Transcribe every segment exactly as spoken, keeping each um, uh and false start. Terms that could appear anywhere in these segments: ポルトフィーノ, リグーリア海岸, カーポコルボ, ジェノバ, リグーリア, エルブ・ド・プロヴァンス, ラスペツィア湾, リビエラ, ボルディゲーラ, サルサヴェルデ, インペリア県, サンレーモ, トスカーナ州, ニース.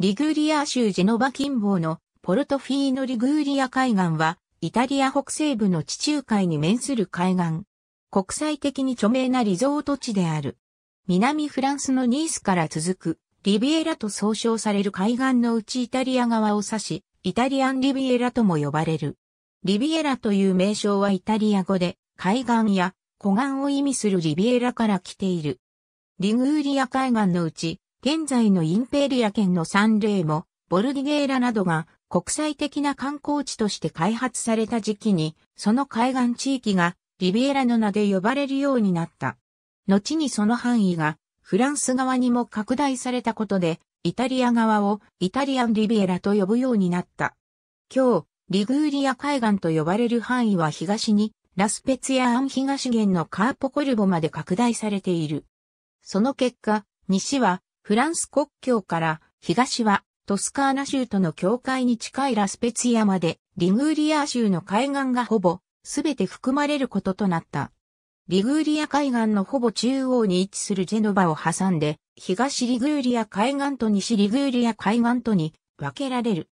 リグーリア州ジェノバ近傍のポルトフィーノリグーリア海岸はイタリア北西部の地中海に面する海岸。国際的に著名なリゾート地である。南フランスのニースから続くリビエラと総称される海岸のうちイタリア側を指し、イタリアンリビエラとも呼ばれる。リビエラという名称はイタリア語で海岸や湖岸を意味するリビエラから来ている。リグーリア海岸のうち、現在のインペリア県のサンレーモ、ボルディゲーラなどが国際的な観光地として開発された時期に、その海岸地域がリビエラの名で呼ばれるようになった。後にその範囲がフランス側にも拡大されたことで、イタリア側をイタリアンリビエラと呼ぶようになった。今日、リグーリア海岸と呼ばれる範囲は東に、ラスペツィア湾東限のカーポコルボまで拡大されている。その結果、西はフランス国境から、東はトスカーナ州との境界に近いラスペツィアまで、リグーリア州の海岸がほぼ、すべて含まれることとなった。リグーリア海岸のほぼ中央に位置するジェノバを挟んで、東リグーリア海岸と西リグーリア海岸とに分けられる。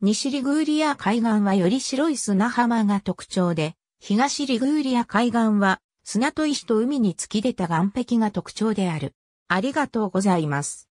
西リグーリア海岸はより白い砂浜が特徴で、東リグーリア海岸は砂と石と海に突き出た岸壁が特徴である。ありがとうございます。